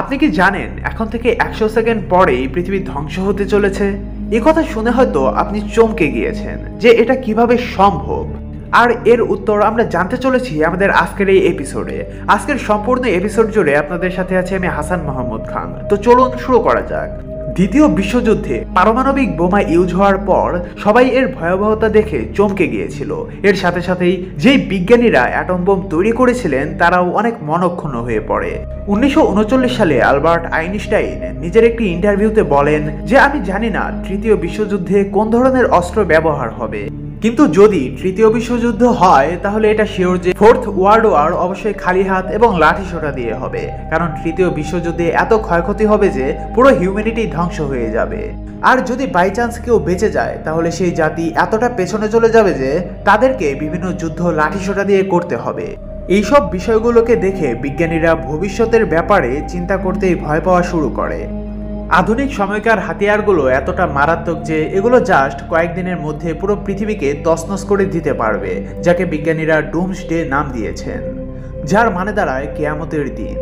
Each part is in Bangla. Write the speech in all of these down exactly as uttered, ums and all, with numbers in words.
আপনি কি জানেন এখন থেকে একশো সেকেন্ড পরেই পৃথিবী ধ্বংস হতে চলেছে? এ কথা শুনে হয়তো আপনি চমকে গিয়েছেন যে এটা কিভাবে সম্ভব, আর এর উত্তর আমরা জানতে চলেছি আমাদের আজকের এই এপিসোডে। আজকের সম্পূর্ণ এপিসোড জুড়ে আপনাদের সাথে আছে আমি হাসান মোহাম্মদ খান। তো চলুন শুরু করা যাক। দ্বিতীয় বিশ্বযুদ্ধে পারমাণবিক বোমা ইউজ হওয়ার পর সবাই এর ভয়াবহতা দেখে চমকে গিয়েছিল। এর সাথে সাথেই যেই বিজ্ঞানীরা অ্যাটম বোম তৈরি করেছিলেন তারাও অনেক মনক্ষুণ্ণ হয়ে পড়ে। উনিশশো উনচল্লিশ সালে আলবার্ট আইনস্টাইন নিজের একটি ইন্টারভিউতে বলেন যে আমি জানি না তৃতীয় বিশ্বযুদ্ধে কোন ধরনের অস্ত্র ব্যবহার হবে, কিন্তু যদি তৃতীয় বিশ্বযুদ্ধ হয় তাহলে এটা শিওর যে ফোর্থ ওয়ার্ল্ড ওয়ার অবশ্যই খালি হাত এবং লাঠি সোটা দিয়ে হবে, কারণ তৃতীয় বিশ্বযুদ্ধে এত ক্ষয়ক্ষতি হবে যে পুরো হিউম্যানিটি ধ্বংস হয়ে যাবে। আর যদি বাই চান্স কেউ বেঁচে যায় তাহলে সেই জাতি এতটা পেছনে চলে যাবে যে তাদেরকে বিভিন্ন যুদ্ধ লাঠি সোটা দিয়ে করতে হবে। এইসব বিষয়গুলোকে দেখে বিজ্ঞানীরা ভবিষ্যতের ব্যাপারে চিন্তা করতেই ভয় পাওয়া শুরু করে। আধুনিক সময়কার হাতিয়ারগুলো এতটা মারাত্মক যে এগুলো জাস্ট কয়েকদিনের মধ্যে পুরো পৃথিবীকে তছনছ করে দিতে পারবে, যাকে বিজ্ঞানীরা ডুমসডে নাম দিয়েছেন, যার মানে দাঁড়ায় কিয়ামতের দিন।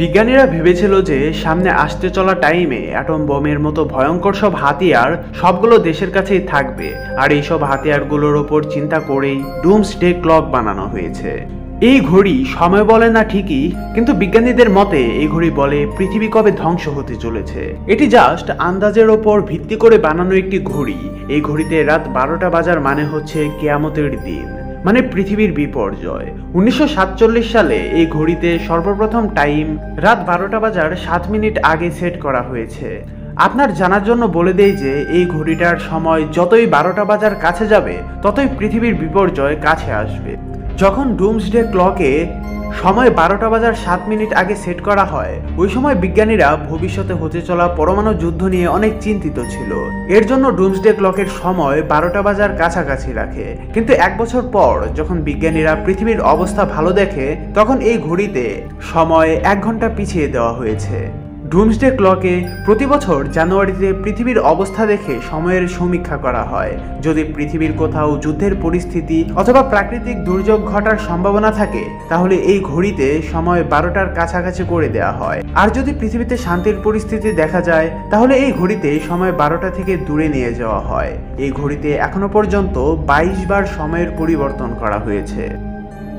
বিজ্ঞানীরা ভেবেছিল যে সামনে আসতে চলা টাইমে অ্যাটম বোমের মতো ভয়ঙ্কর সব হাতিয়ার সবগুলো দেশের কাছেই থাকবে, আর এইসব হাতিয়ারগুলোর ওপর চিন্তা করেই ডুমসডে ক্লক বানানো হয়েছে। এই ঘড়ি সময় বলে না ঠিকই, কিন্তু বিজ্ঞানীদের মতে এই ঘড়ি বলে পৃথিবী কবে ধ্বংস হতে চলেছে। এটি জাস্ট আন্দাজের ওপর ভিত্তি করে বানানো একটি ঘড়ি। এই ঘড়িতে রাত বারোটা বাজার মানে হচ্ছে কিয়ামতের দিন, মানে পৃথিবীর বিপর্যয়। উনিশশো সাতচল্লিশ সালে এই ঘড়িতে সর্বপ্রথম টাইম রাত বারোটা বাজার সাত মিনিট আগে সেট করা হয়েছে। আপনার জানার জন্য বলে দেই যে এই ঘড়িটার সময় যতই বারোটা বাজার কাছে যাবে ততই পৃথিবীর বিপর্যয় কাছে আসবে। যখন ডুমসডে ক্লকে সময় বারোটা বাজার সাত মিনিট আগে সেট করা হয়, ওই সময় বিজ্ঞানীরা ভবিষ্যতে হতে চলা পরমাণু যুদ্ধ নিয়ে অনেক চিন্তিত ছিল। এর জন্য ডুমসডে ক্লকের সময় বারোটা বাজার কাছাকাছি রাখে। কিন্তু এক বছর পর যখন বিজ্ঞানীরা পৃথিবীর অবস্থা ভালো দেখে তখন এই ঘড়িতে সময় এক ঘন্টা পিছিয়ে দেওয়া হয়েছে। ডুমসডে ক্লকে প্রতি বছর জানুয়ারিতে পৃথিবীর অবস্থা দেখে সময়ের সমীক্ষা করা হয়। যদি পৃথিবীর কোথাও যুদ্ধের পরিস্থিতি অথবা প্রাকৃতিক দুর্যোগ ঘটার সম্ভাবনা থাকে তাহলে এই ঘড়িতে সময় বারোটার কাছাকাছি করে দেওয়া হয়, আর যদি পৃথিবীতে শান্তির পরিস্থিতি দেখা যায় তাহলে এই ঘড়িতে সময় বারোটা থেকে দূরে নিয়ে যাওয়া হয়। এই ঘড়িতে এখনো পর্যন্ত বাইশ বার সময়ের পরিবর্তন করা হয়েছে।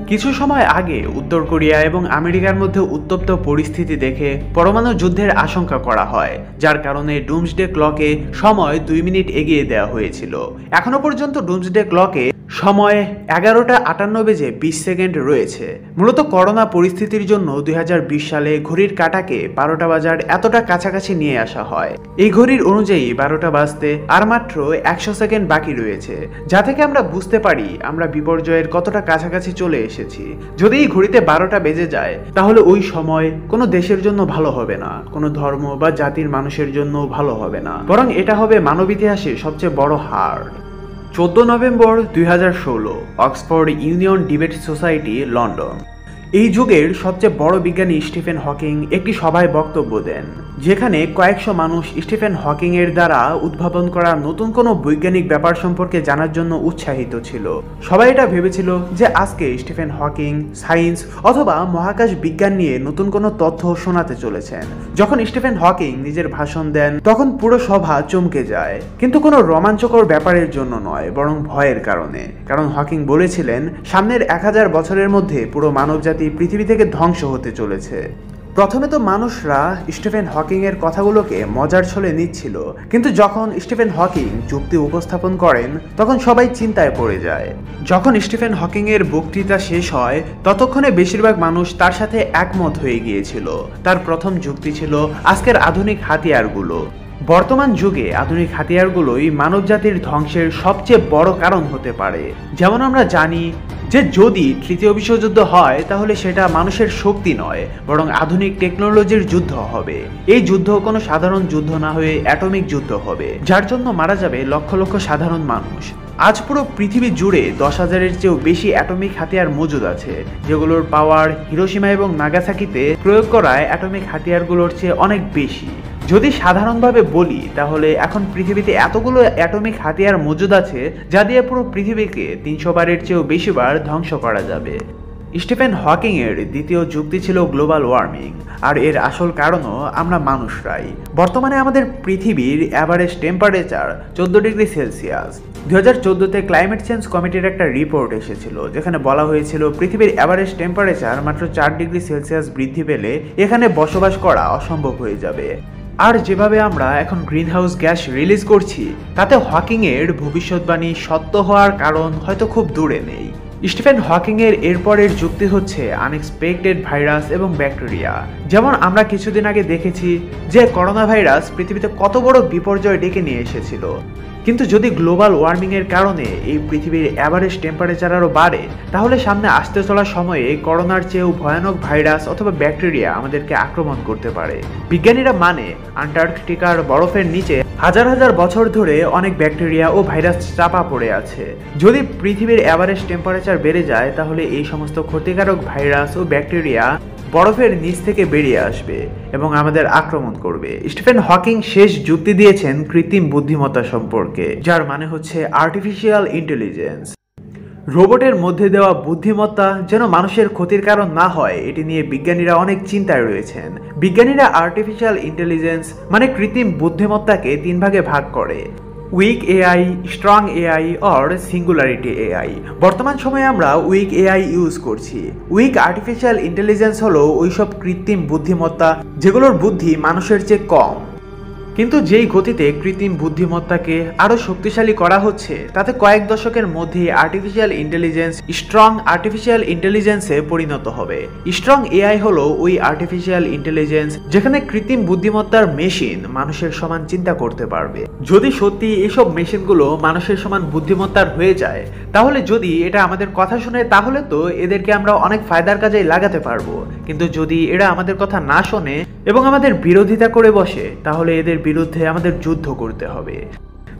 কিছু সময় আগে উত্তর কোরিয়া এবং আমেরিকার মধ্যে উত্তপ্ত পরিস্থিতি দেখে পরমাণু যুদ্ধের আশঙ্কা করা হয়, যার কারণে ডুমসডে ক্লকে সময় দুই মিনিট এগিয়ে দেওয়া হয়েছিল। এখনো পর্যন্ত ডুমসডে ক্লকে সময় এগারোটা আটান্ন বেজে বিশ সেকেন্ড রয়েছে। মূলত করোনা পরিস্থিতির জন্য দুই হাজার বিশ সালে ঘড়ির কাঁটাকে বারোটা বাজার এতটা কাছাকাছি নিয়ে আসা হয়। এই ঘড়ির অনুযায়ী বারোটা বাজতে আর মাত্র একশো সেকেন্ড বাকি রয়েছে, যা থেকে আমরা বুঝতে পারি আমরা বিপর্যয়ের কতটা কাছাকাছি চলে এসেছি। যদি এই ঘড়িতে বারোটা বেজে যায় তাহলে ওই সময় কোনো দেশের জন্য ভালো হবে না, কোনো ধর্ম বা জাতির মানুষের জন্য ভালো হবে না, বরং এটা হবে মানব ইতিহাসে সবচেয়ে বড় হার। চোদ্দ নভেম্বর দুই হাজার ষোলো Oxford Union debate society, London. এই যুগের সবচেয়ে বড় বিজ্ঞানী স্টিফেন হকিং একটি সভায় বক্তব্য দেন, যেখানে কয়েকশো মানুষ স্টিফেন হকিং এর দ্বারা উদ্ভাবন করা নতুন কোনো বৈজ্ঞানিক ব্যাপার সম্পর্কে জানার জন্য উৎসাহিত ছিল। সবাই এটা ভেবেছিল যে আজকে স্টিফেন হকিং সায়েন্স অথবা মহাকাশ বিজ্ঞান নিয়ে নতুন কোনো তথ্য শোনাতে চলেছেন। যখন স্টিফেন হকিং নিজের ভাষণ দেন তখন পুরো সভা চমকে যায়, কিন্তু কোনো রোমাঞ্চকর ব্যাপারের জন্য নয়, বরং ভয়ের কারণে। কারণ হকিং বলেছিলেন সামনের এক হাজার বছরের মধ্যে পুরো মানবজাতি পৃথিবী থেকে ধ্বংস হতে চলেছে। প্রথমে তো মানুষরা স্টিফেন হকিং এর কথাগুলোকে মজার ছলে নিচ্ছিল, কিন্তু যখন স্টিফেন হকিং যুক্তি উপস্থাপন করেন তখন সবাই চিন্তায় পড়ে যায়। যখন স্টিফেন হকিং এর বক্তৃতা শেষ হয় ততক্ষণে বেশিরভাগ মানুষ তার সাথে একমত হয়ে গিয়েছিল। তার প্রথম যুক্তি ছিল আজকের আধুনিক হাতিয়ারগুলো। বর্তমান যুগে আধুনিক হাতিয়ারগুলোই মানবজাতির ধ্বংসের সবচেয়ে বড় কারণ হতে পারে। যেমন আমরা জানি যে যদি তৃতীয় বিশ্বযুদ্ধ হয় তাহলে সেটা মানুষের শক্তি নয়, বরং আধুনিক টেকনোলজির যুদ্ধ হবে। এই যুদ্ধ কোনো সাধারণ যুদ্ধ না হয়ে অ্যাটমিক যুদ্ধ হবে, যার জন্য মারা যাবে লক্ষ লক্ষ সাধারণ মানুষ। আজ পুরো পৃথিবী জুড়ে দশ হাজারের চেয়েও বেশি অ্যাটমিক হাতিয়ার মজুদ আছে, যেগুলোর পাওয়ার হিরোশিমা এবং নাগাসাকিতে প্রয়োগ করায় অ্যাটমিক হাতিয়ারগুলোর চেয়ে অনেক বেশি। যদি সাধারণভাবে বলি তাহলে এখন পৃথিবীতে এতগুলো অ্যাটমিক হাতিয়ার মজুদ আছে যা দিয়ে পুরো পৃথিবীকে তিনশো বারের চেয়েও বেশি বার ধ্বংস করা যাবে। স্টিফেন হকিংয়ের দ্বিতীয় যুক্তি ছিল গ্লোবাল ওয়ার্মিং, আর এর আসল কারণও আমরা মানুষরাই। বর্তমানে আমাদের পৃথিবীর অ্যাভারেজ টেম্পারেচার চোদ্দ ডিগ্রি সেলসিয়াস। দুই হাজার চোদ্দোতে ক্লাইমেট চেঞ্জ কমিটির একটা রিপোর্ট এসেছিল, যেখানে বলা হয়েছিল পৃথিবীর অ্যাভারেজ টেম্পারেচার মাত্র চার ডিগ্রি সেলসিয়াস বৃদ্ধি পেলে এখানে বসবাস করা অসম্ভব হয়ে যাবে। আর যেভাবে আমরা এখন গ্রিনহাউস গ্যাস রিলিজ করছি, তাতে হকিংয়ের ভবিষ্যৎবাণী সত্য হওয়ার কারণ হয়তো খুব দূরে নেই। স্টিফেন হকিংয়ের এরপরের যুক্তি হচ্ছে আনএক্সপেক্টেড ভাইরাস এবং ব্যাকটেরিয়া। যেমন আমরা কিছুদিন আগে দেখেছি যে করোনা ভাইরাস পৃথিবীতে কত বড় বিপর্যয় ডেকে নিয়ে এসেছিল, কিন্তু যদি গ্লোবাল ওয়ার্মিংয়ের কারণে এই পৃথিবীর অ্যাভারেজ টেম্পারেচার আরও বাড়ে, তাহলে সামনে আসতে চলা সময়ে করোনার চেয়েও ভয়ানক ভাইরাস অথবা ব্যাকটেরিয়া আমাদেরকে আক্রমণ করতে পারে। বিজ্ঞানীরা মানে আন্টার্কটিকার বরফের নিচে হাজার হাজার বছর ধরে অনেক ব্যাকটেরিয়া ও ভাইরাস চাপা পড়ে আছে। যদি পৃথিবীর অ্যাভারেজ টেম্পারেচার বেড়ে যায়, তাহলে এই সমস্ত ক্ষতিকারক ভাইরাস ও ব্যাকটেরিয়া বরফের নিচ থেকে বেরিয়ে আসবে এবং আমাদের আক্রমণ করবে। স্টিফেন হকিং শেষ যুক্তি দিয়েছেন কৃত্রিম বুদ্ধিমত্তা সম্পর্কে, যার মানে হচ্ছে আর্টিফিশিয়াল ইন্টেলিজেন্স। রোবটের মধ্যে দেওয়া বুদ্ধিমত্তা যেন মানুষের ক্ষতির কারণ না হয়, এটি নিয়ে বিজ্ঞানীরা অনেক চিন্তায় রয়েছেন। বিজ্ঞানীরা আর্টিফিশিয়াল ইন্টেলিজেন্স মানে কৃত্রিম বুদ্ধিমত্তাকে তিন ভাগে ভাগ করে: weak AI, strong AI or singularity AI. বর্তমান সময়ে আমরা উইক এআই ইউজ করছি। উইক আর্টিফিশিয়াল ইন্টেলিজেন্স হলো ওইসব কৃত্রিম বুদ্ধিমত্তা যেগুলোর বুদ্ধি মানুষের চেয়ে কম, কিন্তু যেই গতিতে কৃত্রিম বুদ্ধিমত্তাকে আরও শক্তিশালী করা হচ্ছে, তাতে কয়েক দশকের মধ্যে আর্টিফিশিয়াল ইন্টেলিজেন্স স্ট্রং আর্টিফিশিয়াল ইন্টেলিজেন্সে পরিণত হবে। স্ট্রং এআই হলো ওই আর্টিফিশিয়াল ইন্টেলিজেন্স যেখানে কৃত্রিম বুদ্ধিমত্তার মেশিন মানুষের সমান চিন্তা করতে পারবে। যদি সত্যি এসব মেশিনগুলো মানুষের সমান বুদ্ধিমত্তার হয়ে যায়, তাহলে যদি এটা আমাদের কথা শোনে, তাহলে তো এদেরকে আমরা অনেক ফায়দার কাজে লাগাতে পারবো। কিন্তু যদি এরা আমাদের কথা না শোনে এবং আমাদের বিরোধিতা করে বসে, তাহলে এদের বিরুদ্ধে আমাদের যুদ্ধ করতে হবে।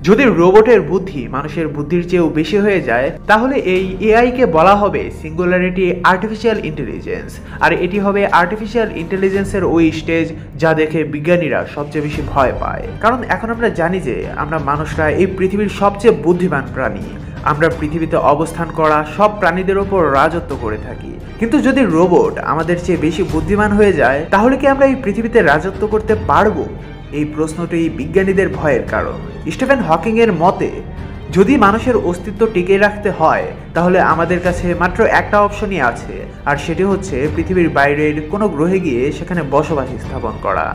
যদি রোবটের বুদ্ধি মানুষের বুদ্ধির চেয়েও বেশি হয়ে যায়, তাহলে এই এআইকে বলা হবে সিঙ্গুলারিটি আর্টিফিশিয়াল ইন্টেলিজেন্স, আর এটি হবে আর্টিফিশিয়াল ইন্টেলিজেন্সের ওই স্টেজ যা দেখে বিজ্ঞানীরা সবচেয়ে বেশি ভয় পায়। কারণ এখন আমরা জানি যে আমরা মানুষরা এই পৃথিবীর সবচেয়ে বুদ্ধিমান প্রাণী। আমরা পৃথিবীতে অবস্থান করা সব প্রাণীদের ওপর রাজত্ব করে থাকি, কিন্তু যদি রোবট আমাদের চেয়ে বেশি বুদ্ধিমান হয়ে যায়, তাহলে কি আমরা এই পৃথিবীতে রাজত্ব করতে পারবো? এই প্রশ্নটি বিজ্ঞানীদের ভয়ের কারণ। স্টিফেন হকিংয়ের মতে, যদি মানুষের অস্তিত্ব টিকে রাখতে হয়, তাহলে আমাদের কাছে মাত্র একটা অপশনই আছে, আর সেটি হচ্ছে পৃথিবীর বাইরের কোনো গ্রহে গিয়ে সেখানে বসবাস স্থাপন করা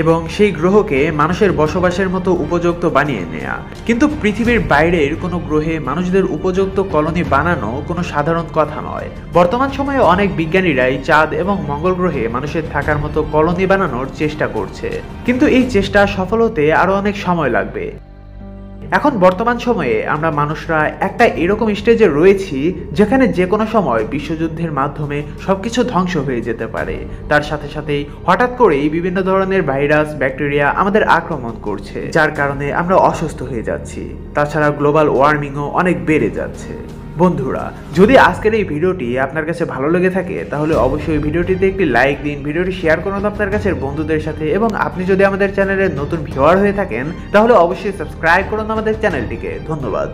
এবং সেই গ্রহকে মানুষের বসবাসের মতো উপযুক্ত বানিয়ে নেওয়া। কিন্তু পৃথিবীর বাইরের কোনো গ্রহে মানুষদের উপযুক্ত কলোনি বানানো কোনো সাধারণ কথা নয়। বর্তমান সময়ে অনেক বিজ্ঞানীরাই চাঁদ এবং মঙ্গল গ্রহে মানুষের থাকার মতো কলোনি বানানোর চেষ্টা করছে, কিন্তু এই চেষ্টা সফল হতে আরও অনেক সময় লাগবে। এখন বর্তমান সময়ে আমরা মানুষরা একটা এরকম স্টেজে রয়েছি যেখানে যে কোনো সময় বিশ্বযুদ্ধের মাধ্যমে সবকিছু ধ্বংস হয়ে যেতে পারে। তার সাথে সাথেই হঠাৎ করেই বিভিন্ন ধরনের ভাইরাস ব্যাকটেরিয়া আমাদের আক্রমণ করছে, যার কারণে আমরা অসুস্থ হয়ে যাচ্ছি। তাছাড়া গ্লোবাল ওয়ার্মিংও অনেক বেড়ে যাচ্ছে। বন্ধুরা, যদি আজকের এই ভিডিওটি আপনার কাছে ভালো লেগে থাকে, তাহলে অবশ্যই ভিডিওটিতে একটি লাইক দিন, ভিডিওটি শেয়ার করুন আপনার কাছের বন্ধুদের সাথে, এবং আপনি যদি আমাদের চ্যানেলের নতুন ভিউয়ার হয়ে থাকেন, তাহলে অবশ্যই সাবস্ক্রাইব করুন আমাদের চ্যানেলটিকে। ধন্যবাদ।